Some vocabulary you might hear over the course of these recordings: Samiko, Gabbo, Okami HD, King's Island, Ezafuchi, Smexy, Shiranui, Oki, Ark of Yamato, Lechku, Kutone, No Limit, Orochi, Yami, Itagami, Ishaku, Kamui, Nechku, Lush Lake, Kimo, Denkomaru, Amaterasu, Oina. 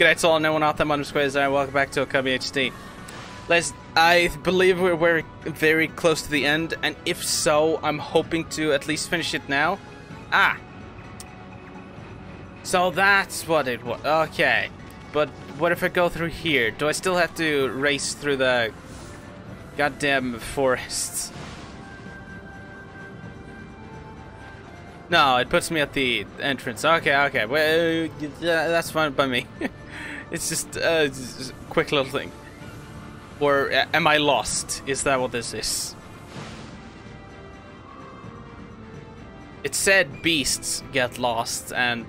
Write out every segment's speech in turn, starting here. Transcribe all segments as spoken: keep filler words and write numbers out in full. G'day to all, no one out there, I'm Squares, and welcome back to Okami H D. Let's, I believe we're very, very close to the end, and if so, I'm hoping to at least finish it now. Ah! So that's what it was. Okay. But what if I go through here? Do I still have to race through the goddamn forests? No, it puts me at the entrance. Okay, okay. Well, yeah, that's fine by me. It's just, uh, just a quick little thing. Or uh, am I lost? Is that what this is? It said beasts get lost and...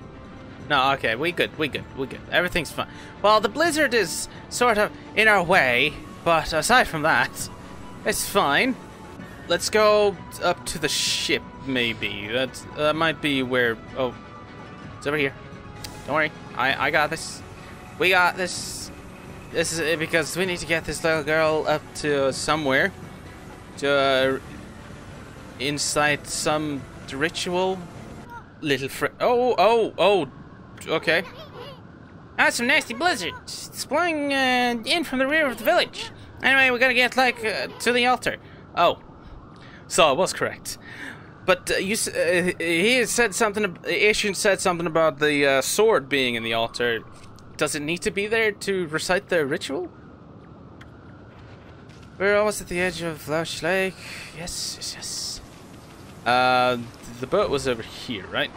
No, okay, we good, we good, we good. Everything's fine. Well, the blizzard is sort of in our way, but aside from that, it's fine. Let's go up to the ship, maybe. That, that might be where... Oh, it's over here. Don't worry, I, I got this. We got this. This is it because we need to get this little girl up to somewhere. To uh, incite some ritual. Little friend... Oh, oh, oh. Okay. Ah, some nasty blizzards. It's blowing uh, in from the rear of the village. Anyway, we gotta get, like, uh, to the altar. Oh. So, I was correct. But uh, you, uh, he said something, Ishin said something about the uh, sword being in the altar. Does it need to be there to recite the ritual? We're almost at the edge of Lush Lake. Yes, yes, yes. Uh, the boat was over here, right?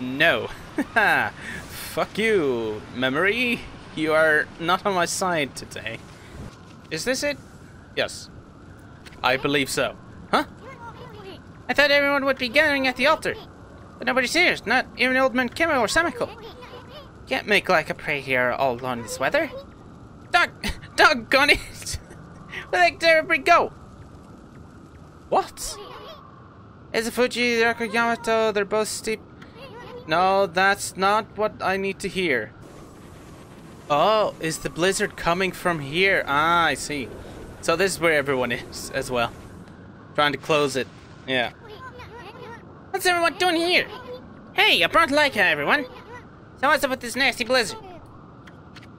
No. Fuck you, memory. You are not on my side today. Is this it? Yes. I believe so. Huh? I thought everyone would be gathering at the altar. But nobody's here. Not even old man Kimo or Samiko. Can't make like a prey here all alone in this weather. Dog, doggone it. Where the heck did everybody go? What? Ezafuchi, the Ark of Yamato, they're both steep. No, that's not what I need to hear. Oh, is the blizzard coming from here? Ah, I see. So this is where everyone is as well. Trying to close it. Yeah. What's everyone doing here? Hey, I brought Leica, everyone. So what's up with this nasty blizzard?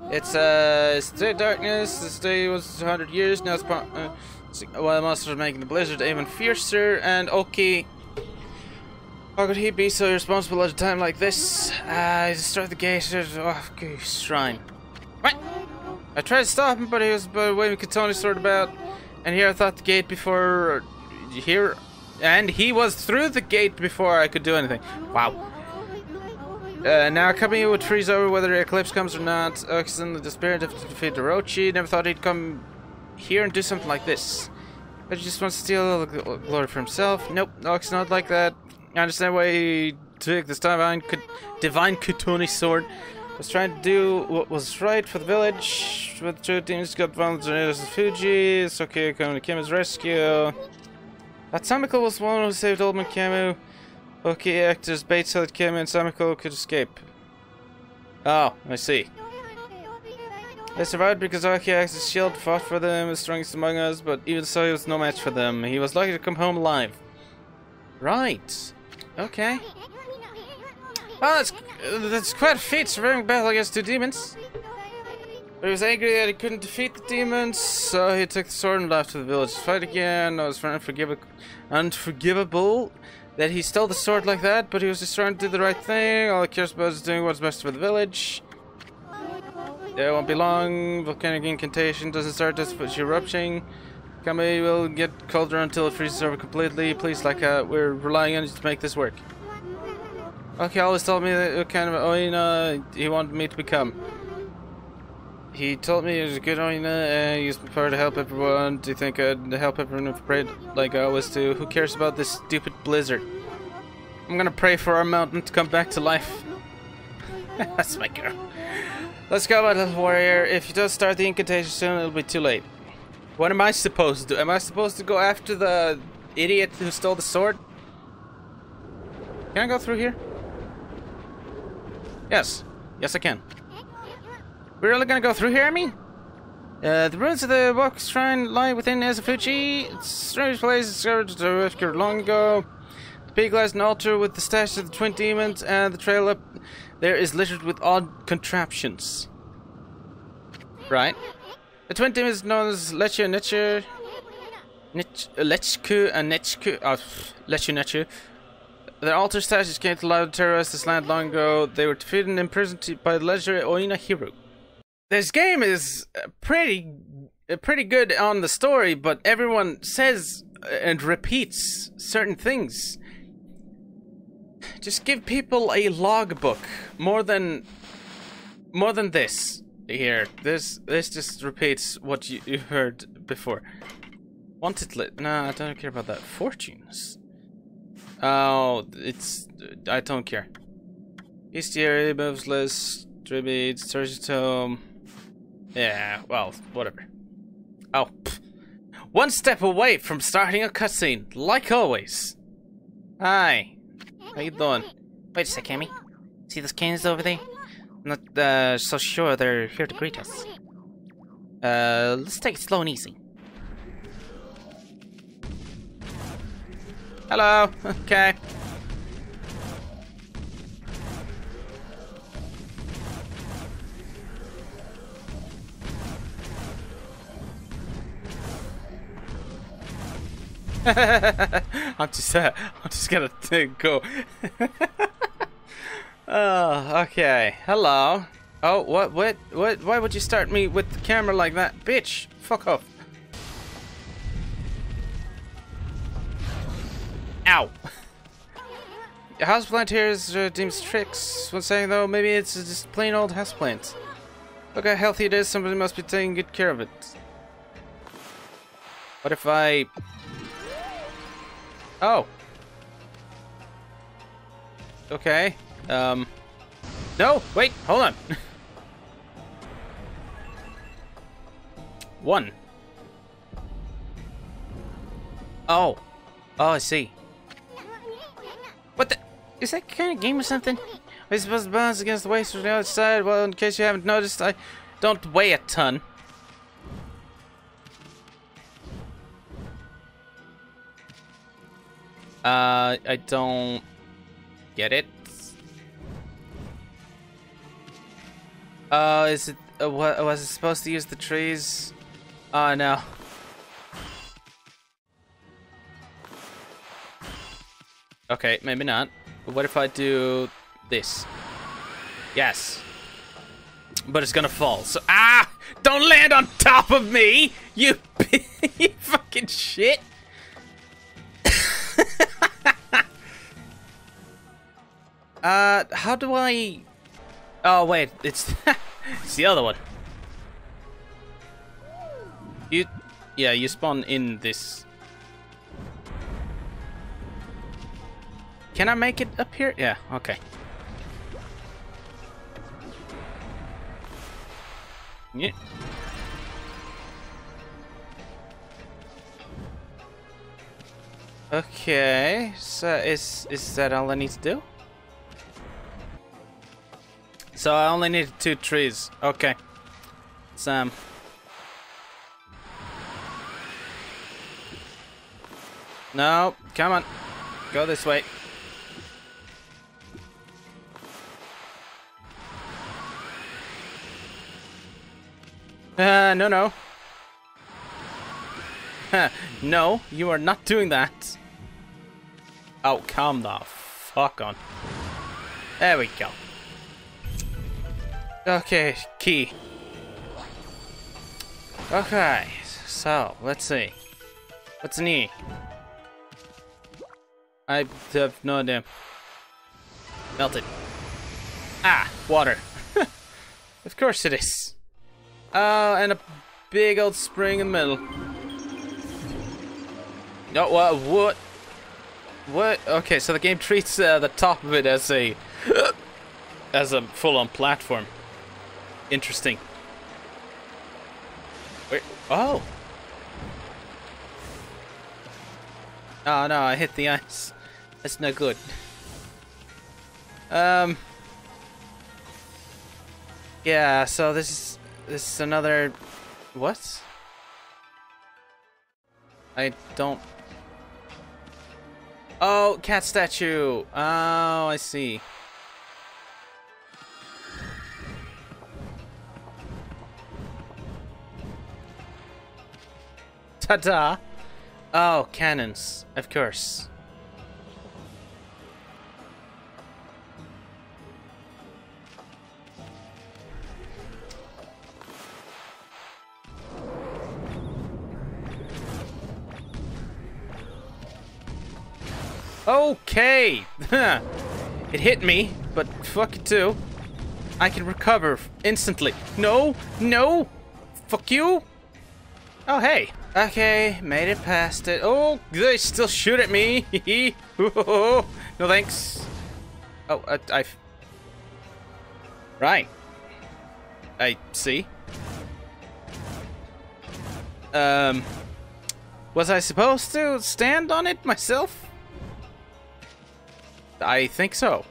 It's, uh, it's the darkness. This day was one hundred years. Now it's uh, while well, the monsters are making the blizzard even fiercer and okay. How could he be so irresponsible at a time like this? Uh, he destroyed the gate of oh, the shrine. What? I tried to stop him, but he was waving Kutone sword about. And here I thought the gate before... Here... And he was through the gate before I could do anything. Wow. Uh, now, Kamui would freeze over whether Eclipse comes or not. Accidentally despaired of to defeat Orochi. Never thought he'd come here and do something like this. But he just wants to steal the glory for himself. Nope, Ox not like that. I understand why he took this divine, divine Kutone sword. Was trying to do what was right for the village. But the two teams got volunteers and Fuji. It's okay, Kamui came to his rescue. That Samiko was the one who saved old man Kamui. Okay, actors bait so that Kamui and Samiko could escape. Oh, I see. They survived because Aki's shield fought for them, the strongest among us, but even so he was no match for them. He was lucky to come home alive. Right. Okay. Well, that's, uh, that's quite a feat, surviving battle against two demons. But he was angry that he couldn't defeat the demons, so he took the sword and left to the village to fight again. It was unforgiv unforgivable that he stole the sword like that, but he was just trying to do the right thing. All he cares about is doing what's best for the village. It won't be long. Volcanic incantation doesn't start just but erupting. Kamui will get colder until it freezes over completely. Please, like, uh, we're relying on you to make this work. Okay, always told me that what kind of Oina he wanted me to become. He told me he was a good Oina and used my power to help everyone. Do you think I'd help everyone if I prayed like I always do? Who cares about this stupid blizzard? I'm gonna pray for our mountain to come back to life. That's my girl. Let's go, my little warrior. If you don't start the incantation soon, it'll be too late. What am I supposed to do? Am I supposed to go after the idiot who stole the sword? Can I go through here? Yes. Yes, I can. We're really gonna go through here, I mean? Uh, the ruins of the Box Shrine lie within Ezafuchi. It's a strange place discovered long ago. The big lies an altar with the statues of the twin demons, and the trail up there is littered with odd contraptions. Right. The twin demons known as Lechku and Nechku. Lechku and Nechku. Oh, Lechku Nechku. Their altar statues came to life to terrorize this land long ago. They were defeated and imprisoned by the legendary Oina Hiru. This game is pretty, pretty good on the story, but everyone says and repeats certain things. Just give people a logbook more than, more than this here. This this just repeats what you, you heard before. Wanted lit. Nah, I don't care about that. Fortunes. Oh, it's... I don't care. Bestiary, Movesless, Tribute, Surgeon's Tome. Yeah, well, whatever. Oh, pff. One step away from starting a cutscene, like always. Hi. How you doing? Wait a sec, Cammy. See those cannons over there? I'm not uh, so sure they're here to greet us. Uh, let's take it slow and easy. Hello. Okay. I'm just uh, I'm just gonna go. Oh, okay. Hello. Oh, what? What? What? Why would you start me with the camera like that, bitch? Fuck off. Ow! Houseplant here is uh, deems tricks. One saying though, maybe it's just plain old houseplant. Look how healthy it is, somebody must be taking good care of it. What if I... Oh! Okay, um... No! Wait, hold on! One. Oh. Oh, I see. What the? Is that kind of game or something? Are you supposed to balance against the waist from the other side? Well, in case you haven't noticed, I don't weigh a ton. Uh, I don't get it. Uh, is it? Uh, what, was it supposed to use the trees? Oh no. Okay, maybe not. But what if I do this? Yes. But it's gonna fall. So ah, don't land on top of me, you you fucking shit. uh, how do I? Oh wait, it's it's the other one. You, yeah, you spawn in this. Can I make it up here? Yeah, okay. Yeah. Okay, so is is that all I need to do? So I only need two trees. Okay. Sam. No, come on. Go this way. Uh, no, no. No, you are not doing that. Oh, calm the fuck on. There we go. Okay, key. Okay, so, let's see. What's in here? I have no idea. Melted. Ah, water. Of course it is. Oh, and a big old spring in the middle. No, oh, what? What? What? Okay, so the game treats uh, the top of it as a as a full-on platform. Interesting. Wait. Oh. Oh no! I hit the ice. That's no good. Um. Yeah. So this is. This is another... What? I don't... Oh, cat statue. Oh, I see. Ta-da! Oh, cannons, of course. Okay! It hit me, but fuck it too. I can recover instantly. No! No! Fuck you! Oh, hey! Okay, made it past it. Oh, they still shoot at me! No thanks. Oh, I... I've... Right. I see. Um... Was I supposed to stand on it myself? I think so.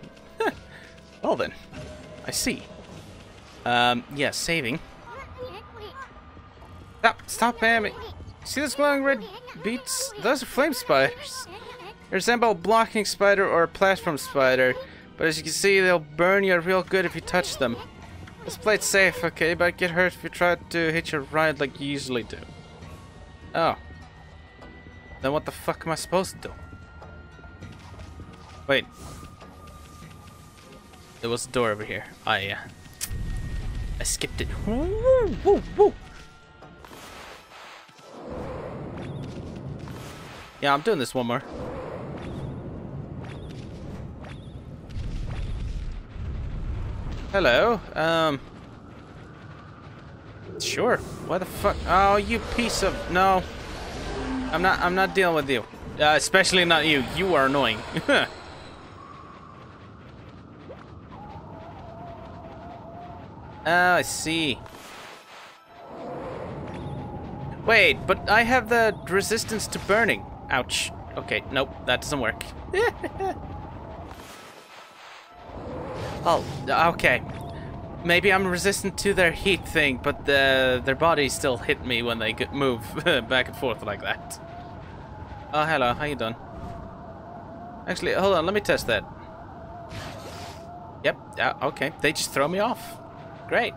Well then, I see. Um, yeah, saving. Stop, stop, Amy. See those glowing red beads? Those are flame spiders. They resemble a blocking spider or a platform spider, but as you can see, they'll burn you real good if you touch them. Let's play it safe, okay? But get hurt if you try to hitch a ride like you usually do. Oh. Then what the fuck am I supposed to do? Wait. There was a door over here. I, uh, I skipped it. Woo, woo, woo. Yeah, I'm doing this one more. Hello. Um. Sure. Why the fuck? Oh, you piece of no. I'm not. I'm not dealing with you. Uh, especially not you. You are annoying. Oh, I see. Wait, but I have the resistance to burning. Ouch. Okay, nope, that doesn't work. Oh, okay. Maybe I'm resistant to their heat thing, but the, their bodies still hit me when they move back and forth like that. Oh, hello, how you doing? Actually, hold on, let me test that. Yep, uh, okay, they just throw me off. Great.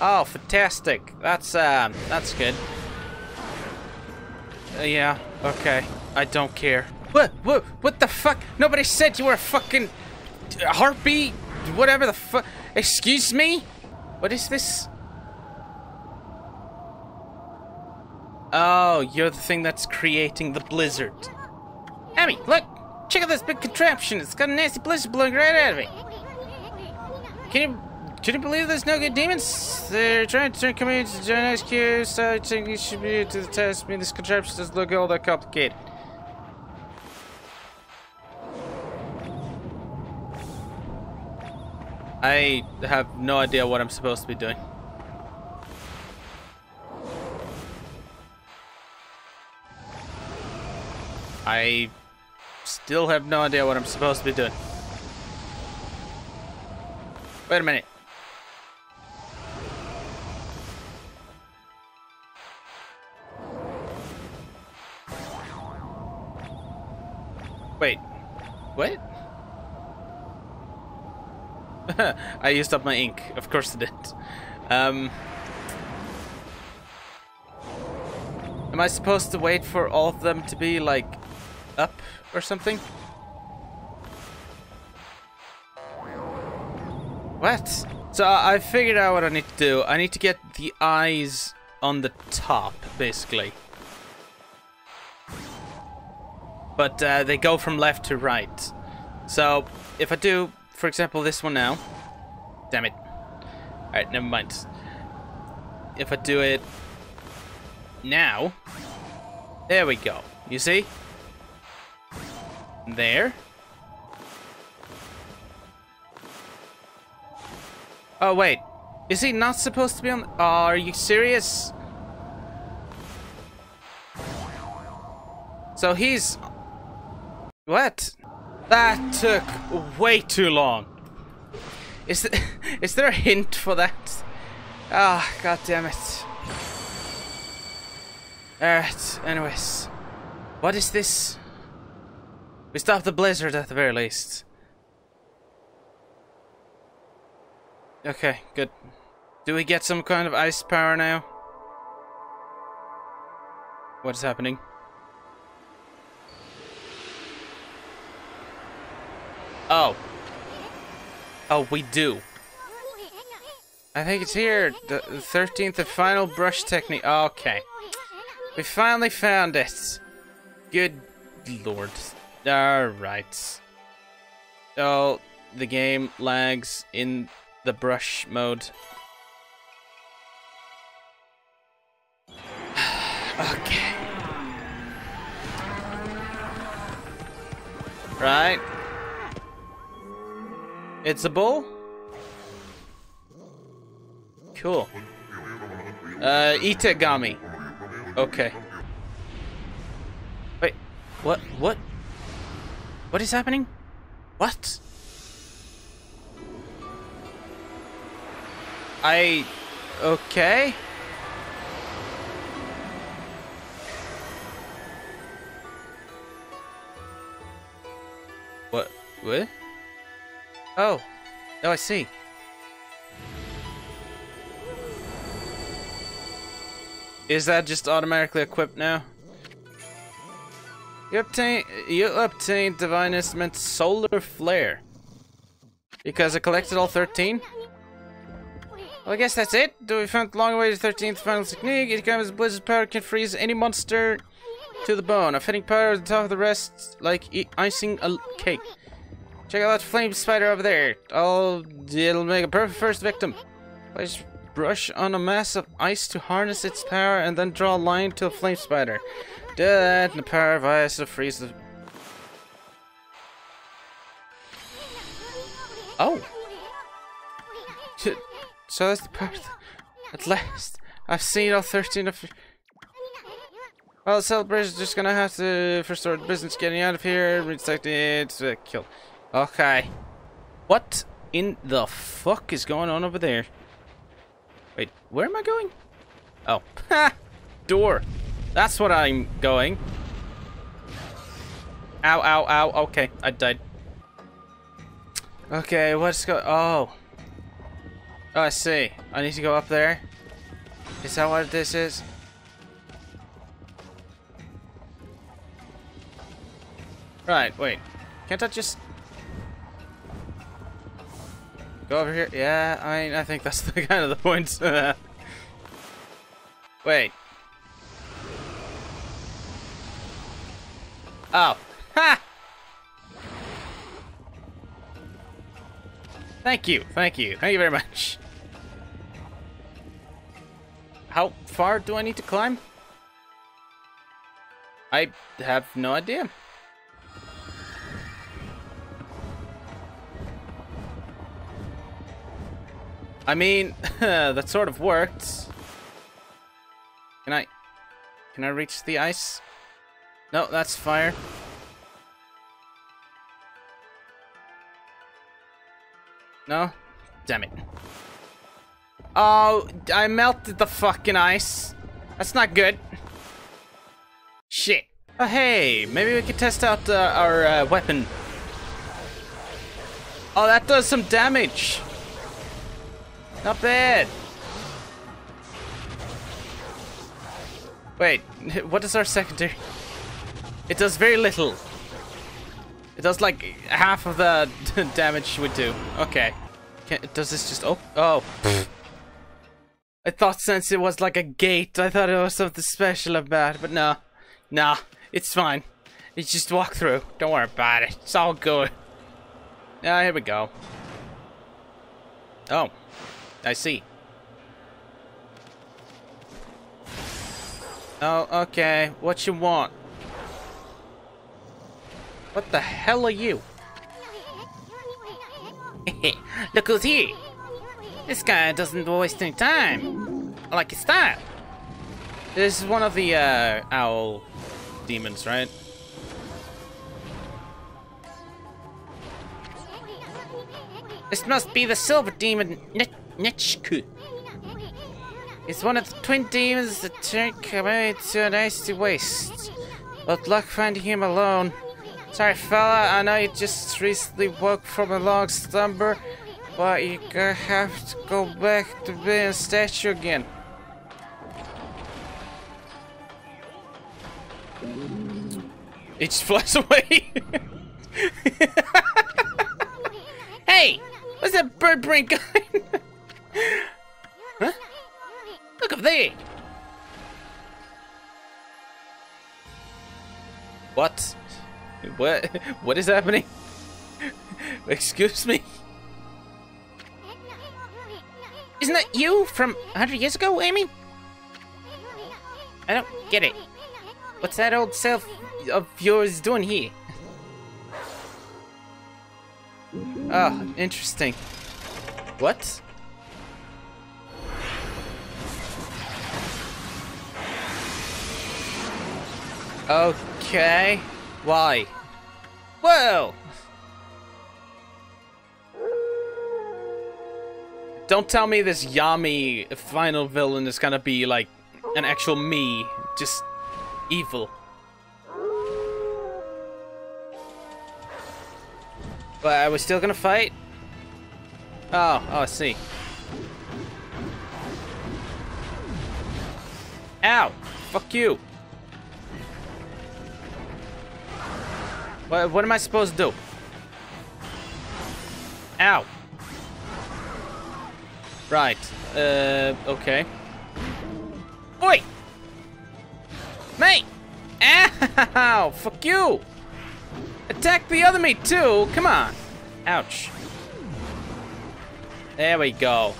Oh, fantastic. That's, um, that's good. Uh, yeah, okay. I don't care. What, what, what the fuck? Nobody said you were a fucking harpy? Whatever the fuck. Excuse me? What is this? Oh, you're the thing that's creating the blizzard. Emmy, look! Check out this big contraption. It's got a nasty blizzard blowing right out of it. Can you... Can you believe there's no good demons? They're trying to turn Kamui into join S Q, so I think you should be to the test. I mean, this contraption doesn't look all that complicated. I have no idea what I'm supposed to be doing. I still have no idea what I'm supposed to be doing. Wait a minute. Wait, what? I used up my ink. Of course I did. Um, am I supposed to wait for all of them to be like up or something? What? So I figured out what I need to do. I need to get the eyes on the top, basically. But uh, they go from left to right. So if I do, for example, this one now. Damn it. Alright, never mind. If I do it now. There we go. You see? There. Oh, wait. Is he not supposed to be on... Oh, are you serious? So he's... What? That took way too long. Is th is there a hint for that? Ah, oh, god damn it. Alright, anyways. What is this? We stopped the blizzard at the very least. Okay, good. Do we get some kind of ice power now? What is happening? Oh. Oh, we do. I think it's here. The thirteenth and final brush technique. Okay. We finally found it. Good lord. Alright. Oh, the game lags in the brush mode. Okay. Right. It's a bull? Cool. Uh, Itagami. Okay. Wait, what, what? What is happening? What? I... okay? What? What? Oh. Oh, I see. Is that just automatically equipped now? You obtain, you obtain Divine Instrument Solar Flare. Because I collected all thirteen? Well, I guess that's it. Do we find the long way to thirteenth final technique? It comes Blizzard Power can freeze any monster to the bone. A fitting power on top of the rest, like e icing a cake. Check out that flame spider over there. Oh, it'll make a perfect first victim. Place brush on a mass of ice to harness its power and then draw a line to a flame spider. Do that, and the power of ice will freeze the... Oh! So that's the part. At last, I've seen all thirteen of... Well, the celebration's just gonna have to... First order business, getting out of here, redirecting it, uh, killed. Okay. What in the fuck is going on over there? Wait, where am I going? Oh. Ha! Door! That's what I'm going. Ow, ow, ow. Okay, I died. Okay, what's go- oh. Oh, I see. I need to go up there. Is that what this is? Right, wait. Can't I just... go over here? Yeah, I mean, I think that's the kind of the point. Wait. Oh. Ha! Thank you. Thank you. Thank you very much. How far do I need to climb? I have no idea. I mean, that sort of worked. Can I... can I reach the ice? No, that's fire. No? Damn it. Oh, I melted the fucking ice. That's not good. Shit. Oh, hey, maybe we could test out uh, our uh, weapon. Oh, that does some damage. Not bad. Wait, what is our secondary? It does very little. It does like half of the damage we do. Okay. Can, does this just... oh. Oh. I thought since it was like a gate, I thought it was something special about it. But no. Nah. It's fine. You just walk through. Don't worry about it. It's all good. Ah, here we go. Oh. I see. Oh, okay. What you want? What the hell are you? Look who's here! This guy doesn't waste any time. I like his style. This is one of the uh, owl demons, right? This must be the silver demon Nechku. It's one of the twin demons that turned Kamui to an icy waste. But luck finding him alone. Sorry, fella, I know you just recently woke from a long slumber, but you're gonna have to go back to being a statue again. It just flies away. Hey! What's that bird brain guy? Huh? Look up there! What? What? What is happening? Excuse me? Isn't that you from a hundred years ago, Amy? I don't get it. What's that old self of yours doing here? Ah, oh, interesting. What? Okay. Why? Whoa! Don't tell me this Yami final villain is gonna be like an actual me, just evil. But I was still gonna fight? Oh, oh, I see. Ow! Fuck you! What, what am I supposed to do? Ow! Right, uh, okay. Oi! Mate! Ow! Fuck you! Attack the other mate too! Come on! Ouch. There we go.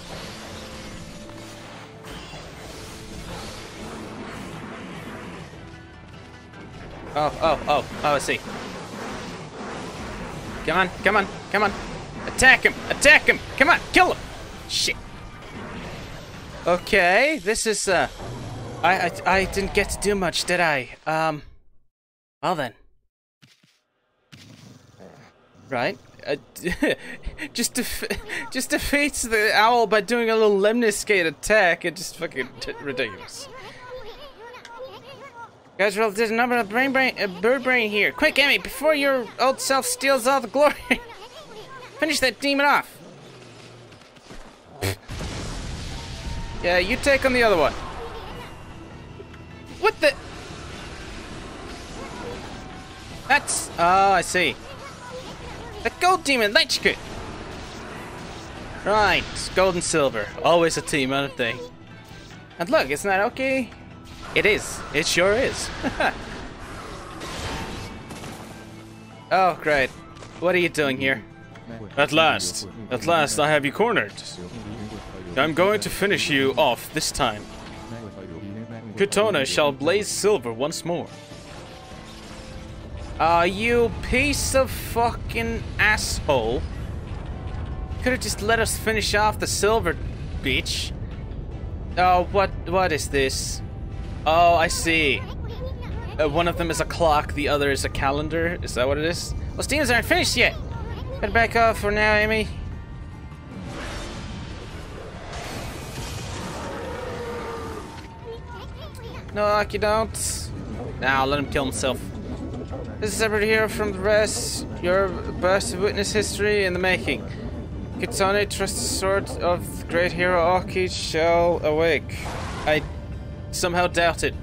Oh, oh, oh, oh, I see. Come on, come on, come on. Attack him, attack him, come on, kill him! Shit. Okay, this is, uh... I, I, I didn't get to do much, did I? Um... Well then. Right? Uh, just def just defeats the owl by doing a little lemniscate attack. It's just fucking ridiculous. Guys, well, there's a number of brain brain, uh, bird brain here. Quick, Amy, before your old self steals all the glory. Finish that demon off. Yeah, you take on the other one. What the? That's... Oh, I see. The gold demon, Lechku. Right, gold and silver. Always a team, aren't they? And look, isn't that okay? It is. It sure is. Oh, great. What are you doing here? At last. At last, I have you cornered. I'm going to finish you off this time. Kutone shall blaze silver once more. Ah, uh, you piece of fucking asshole. Could have just let us finish off the silver, bitch. Oh, what, what is this? Oh, I see. Uh, one of them is a clock, the other is a calendar. Is that what it is? Well, demons aren't finished yet. Better back off for now, Amy. No, like you don't. Now, nah, let him kill himself. This is separate here from the rest. Your burst of witness history in the making. Kutone, trusted sword of the great hero Orochi, shall awake. I somehow doubt it.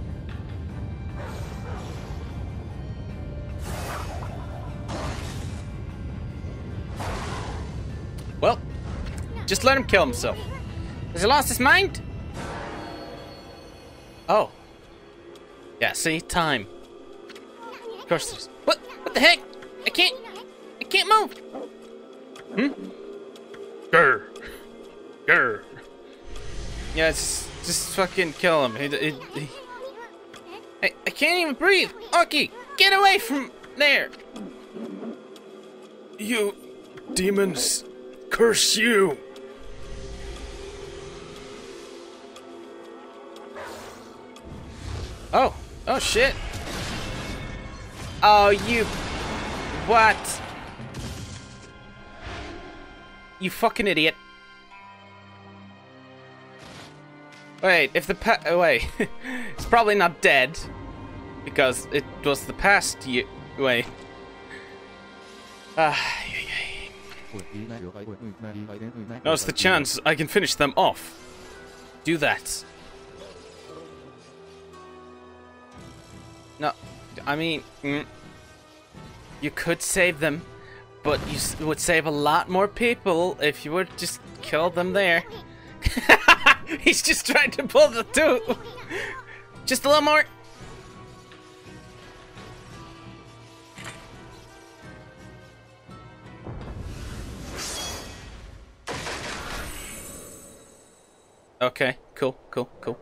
Well, just let him kill himself. Has he lost his mind? Oh. Yeah, see? Time. Of course there's... What? What the heck? I can't... I can't move! Hmm? Grr. Grr. Yeah, it's... Just fucking kill him. He, he, he. I, I can't even breathe! Orochi! Get away from there! You... Demons... Curse you! Oh, oh shit. Oh, you. What? You fucking idiot. Wait, if the pa. Oh, wait. It's probably not dead. Because it was the past year. Wait. Ah. Now's the chance I can finish them off. Do that. No, I mean, mm, you could save them, but you s would save a lot more people if you would just kill them there. He's just trying to pull the two. Just a little more. Okay, cool, cool, cool.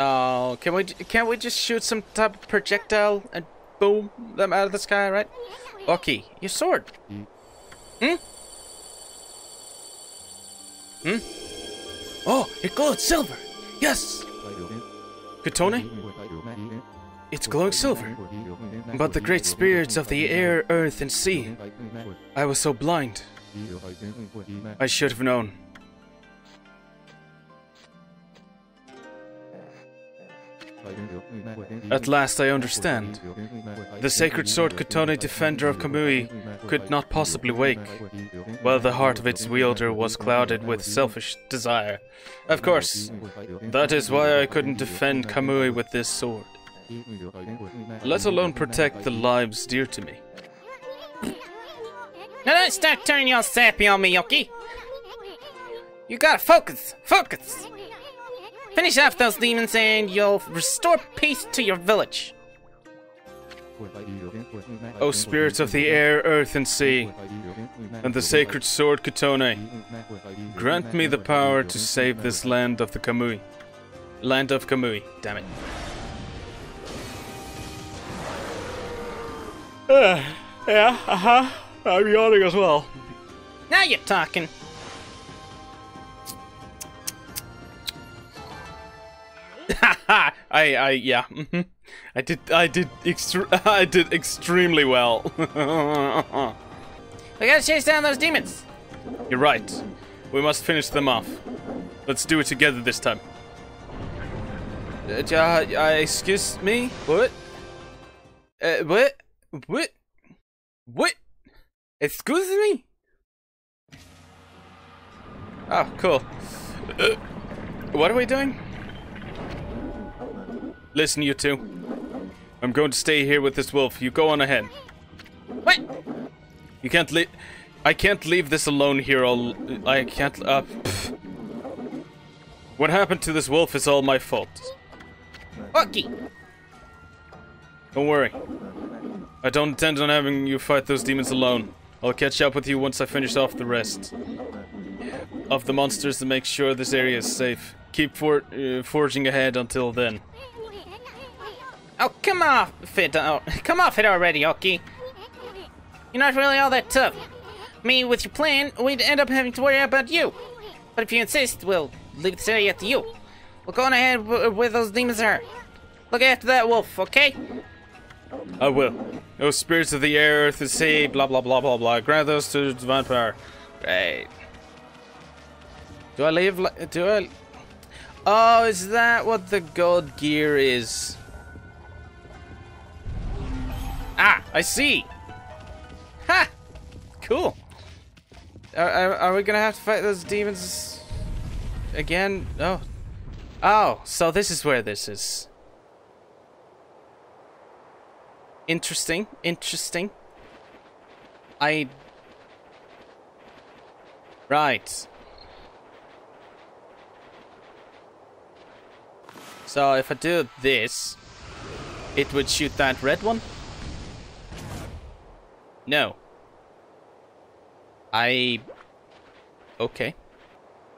Oh, can we can't we just shoot some type of projectile and boom them out of the sky, right? Okay, your sword. Hmm? Hmm? Oh, it glowed silver! Yes! Kutone? It's glowing silver. But the great spirits of the air, earth, and sea. I was so blind. I should have known. At last I understand. The sacred sword Kutone, defender of Kamui, could not possibly wake, while the heart of its wielder was clouded with selfish desire. Of course, that is why I couldn't defend Kamui with this sword. Let alone protect the lives dear to me. Now don't start turning your sappy on me, Yoki! You gotta focus! Focus! Finish off those demons and you'll restore peace to your village. O spirits of the air, earth, and sea, and the sacred sword Kutone, grant me the power to save this land of the Kamui. Land of Kamui, damn it. Uh, yeah, uh-huh. I'm yawning as well. Now you're talking. Haha! I, I, yeah. Mm-hmm. I did, I did, extre I did extremely well. We gotta chase down those demons. You're right. We must finish them off. Let's do it together this time. Uh, uh, excuse me? What? Uh, what? What? What? Excuse me? Oh, cool. Uh, what are we doing? Listen, you two. I'm going to stay here with this wolf. You go on ahead. What? You can't leave. I can't leave this alone here. All I can't. Uh, what happened to this wolf is all my fault. Okay. Don't worry. I don't intend on having you fight those demons alone. I'll catch up with you once I finish off the rest of the monsters to make sure this area is safe. Keep for, uh, forging ahead until then. Oh, come off it! Oh, come off it already, Oki. You're not really all that tough. Me, with your plan, we'd end up having to worry about you. But if you insist, we'll leave this area to you. We'll go on ahead w where those demons are. Look after that wolf, okay? I will. Oh, spirits of the air, earth, and sea, blah blah blah blah blah. Grant those to divine power. Great. Do I leave? Do I? Oh, is that what the gold gear is? Ah, I see. Ha! Cool. Are, are, are we gonna have to fight those demons again? Oh. Oh, so this is where this is. Interesting, interesting. I... Right. So if I do this, it would shoot that red one? No. I... Okay.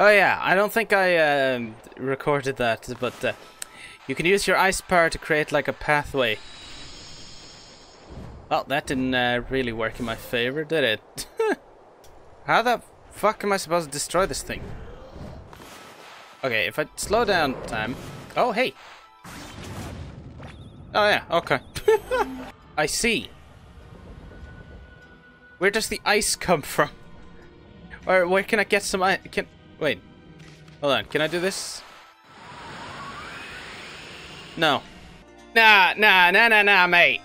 Oh yeah, I don't think I uh, recorded that, but uh, you can use your ice power to create like a pathway. Well, that didn't uh, really work in my favor, did it? How the fuck am I supposed to destroy this thing? Okay, if I slow down time... Oh, hey! Oh yeah, okay. I see. Where does the ice come from? Or where can I get some ice? Can... Wait. Hold on, can I do this? No. Nah, nah, nah, nah, nah, mate.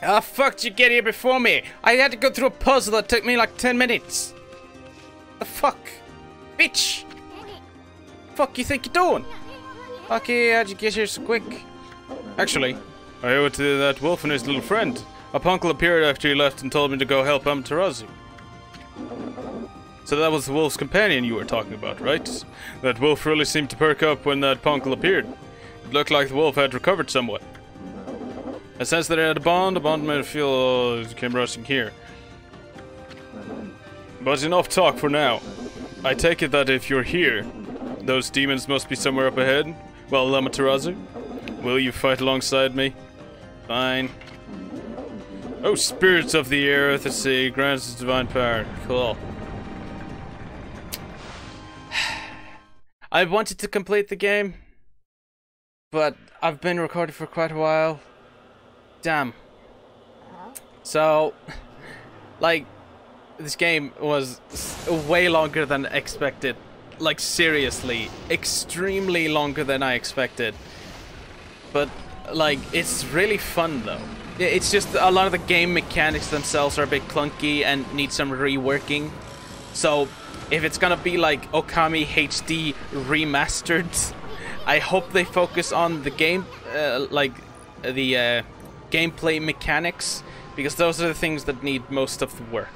How the fuck did you get here before me? I had to go through a puzzle that took me like ten minutes. The fuck? Bitch! Fuck you think you're doing? Lucky, how'd you get here so quick? Actually, I owe it to that wolf and his little friend. A punkle appeared after he left and told me to go help Amaterasu. So that was the wolf's companion you were talking about, right? That wolf really seemed to perk up when that punkle appeared. It looked like the wolf had recovered somewhat. I sensed that it had a bond, a bond made it feel oh, it came rushing here. But enough talk for now. I take it that if you're here, those demons must be somewhere up ahead. Well, Amaterasu, will you fight alongside me? Fine. Oh, spirits of the air, earth, and sea, grants its divine power. Cool. I wanted to complete the game, but I've been recording for quite a while. Damn. So, like, this game was way longer than expected. Like, seriously, extremely longer than I expected. But, like, it's really fun, though. It's just a lot of the game mechanics themselves are a bit clunky and need some reworking. So, if it's gonna be, like, Okami H D remastered, I hope they focus on the game, uh, like, the uh, gameplay mechanics, because those are the things that need most of the work.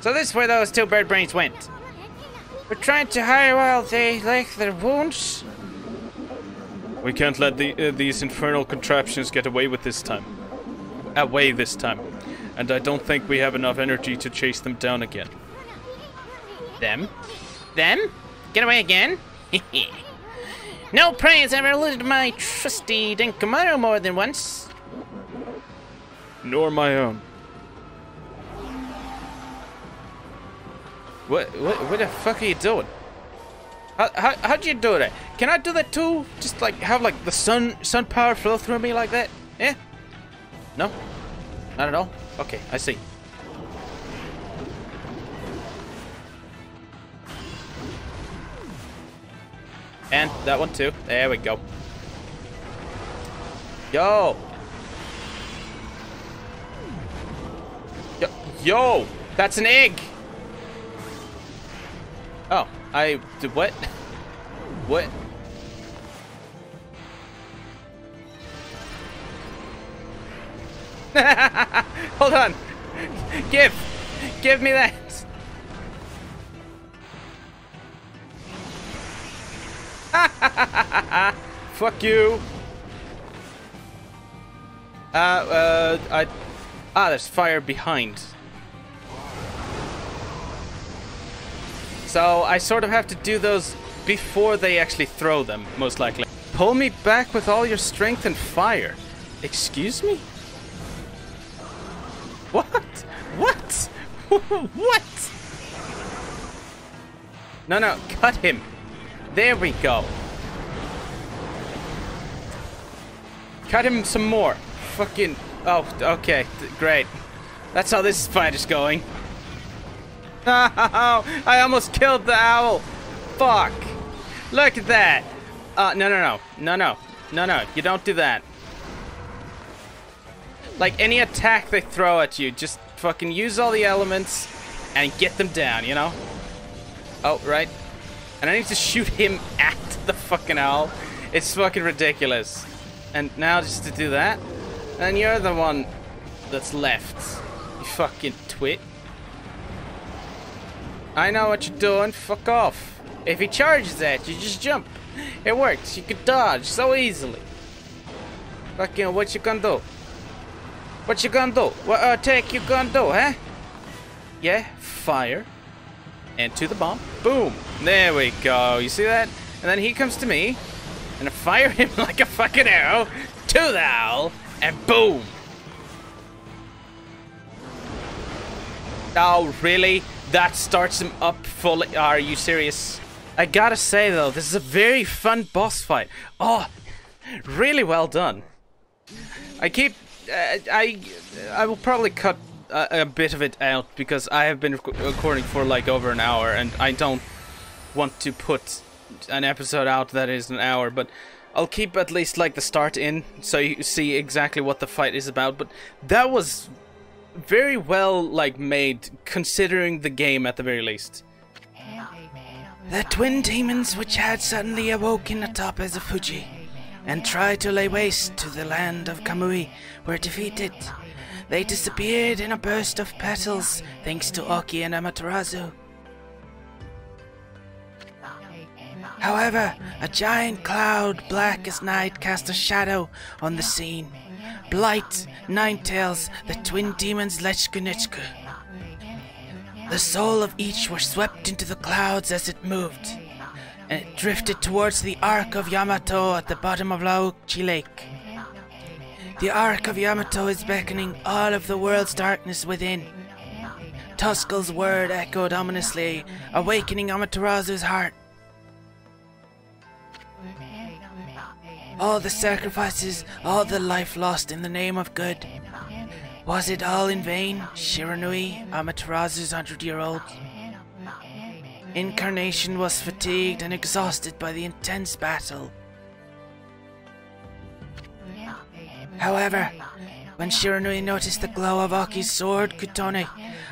So this is where those two bird brains went. We're trying to hide while they lick their wounds. We can't let the, uh, these infernal contraptions get away with this time. Away this time. And I don't think we have enough energy to chase them down again. Them? Them? Get away again? No prey has ever eluded my trusty Denkomaru more than once. Nor my own. What, what, what the fuck are you doing? How, how, how'd you do that? Can I do that too? Just like, have like the sun, sun power flow through me like that? Yeah? No? Not at all? Okay, I see. And that one too. There we go. Yo! Yo! Yo! That's an egg! Oh, I did what? What? Hold on. Give. Give me that. Fuck you. Uh, uh, I. Ah, there's fire behind. So I sort of have to do those before they actually throw them, most likely. Pull me back with all your strength and fire. Excuse me? What? What? What? No, no, cut him. There we go. Cut him some more. Fucking... Oh, okay, great. That's how this fight is going. Oh, I almost killed the owl. Fuck. Look at that. Uh, no, no, no. No, no. No, no. You don't do that. Like, any attack they throw at you, just fucking use all the elements and get them down, you know? Oh, right. And I need to shoot him at the fucking owl. It's fucking ridiculous. And now just to do that, and you're the one that's left. You fucking twit. I know what you're doing, fuck off. If he charges at you, just jump. It works, you can dodge so easily. Fucking what you gonna do? What you gonna do? What attack you gonna do, huh? Yeah, fire. And to the bomb. Boom. There we go, you see that? And then he comes to me, and I fire him like a fucking arrow to the owl, and boom. Oh, really? That starts him up fully. Are you serious? I gotta say though, this is a very fun boss fight. Oh, really well done. I keep, uh, I, I will probably cut a, a bit of it out because I have been rec recording for like over an hour, and I don't want to put an episode out that is an hour. But I'll keep at least like the start in so you see exactly what the fight is about, but that was very well like made considering the game at the very least. The twin demons which had suddenly awoken atop Ezafuchi and tried to lay waste to the land of Kamui were defeated. They disappeared in a burst of petals thanks to Oki and Amaterasu. However, a giant cloud, black as night, cast a shadow on the scene. Blight, Ninetales, the twin demons Lechku Nechku. The soul of each were swept into the clouds as it moved, and it drifted towards the Ark of Yamato at the bottom of Orochi Lake. The Ark of Yamato is beckoning all of the world's darkness within. Toskel's word echoed ominously, awakening Amaterasu's heart. All the sacrifices, all the life lost in the name of good. Was it all in vain, Shiranui, Amaterasu's hundred-year-old? Incarnation was fatigued and exhausted by the intense battle. However, when Shiranui noticed the glow of Aki's sword, Kutone,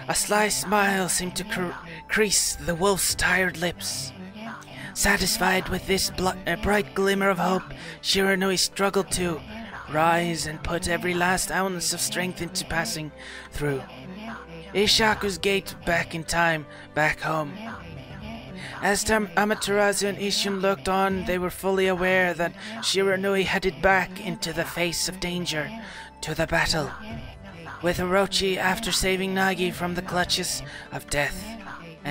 a sly smile seemed to cr crease the wolf's tired lips. Satisfied with this bl uh, bright glimmer of hope, Shiranui struggled to rise and put every last ounce of strength into passing through Ishaku's gate back in time, back home. As Amaterasu and Ishun looked on, they were fully aware that Shiranui headed back into the face of danger, to the battle, with Orochi after saving Nagi from the clutches of death.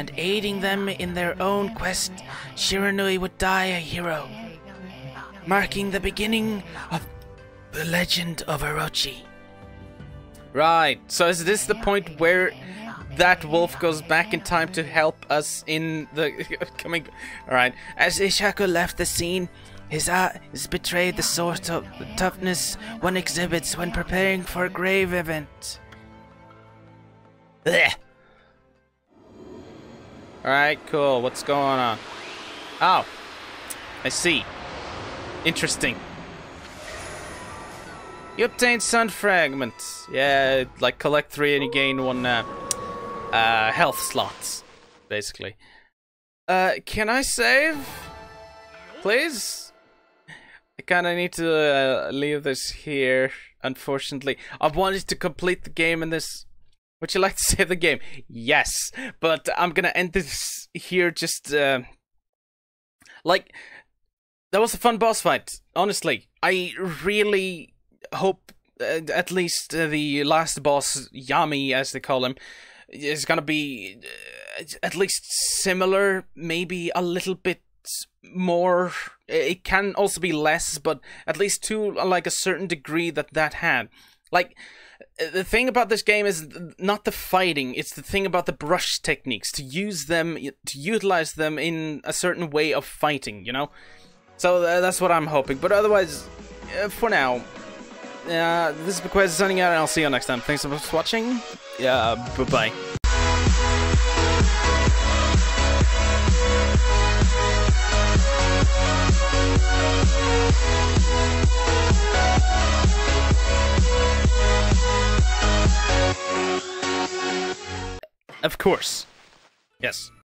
And aiding them in their own quest, Shiranui would die a hero, marking the beginning of the legend of Orochi. Right, so is this the point where that wolf goes back in time to help us in the coming... Alright, as Ishaku left the scene, his eyes betrayed the sort of toughness one exhibits when preparing for a grave event. Blech. Alright, cool. What's going on? Oh, I see. Interesting. You obtained sun fragments. Yeah, like collect three and you gain one uh, uh, health slots, basically. Uh, can I save? Please? I kind of need to uh, leave this here, unfortunately. I've wanted to complete the game in this... Would you like to save the game? Yes, but I'm gonna end this here. Just uh, like that was a fun boss fight. Honestly, I really hope uh, at least uh, the last boss, Yami, as they call him, is gonna be uh, at least similar. Maybe a little bit more. It can also be less, but at least to like a certain degree that that had. Like, the thing about this game is not the fighting, it's the thing about the brush techniques, to use them, to utilize them in a certain way of fighting, you know? So uh, that's what I'm hoping, but otherwise, uh, for now, uh, this is Bequest signing out, and I'll see you next time. Thanks so much for watching, yeah, bye-bye. Of course. Yes.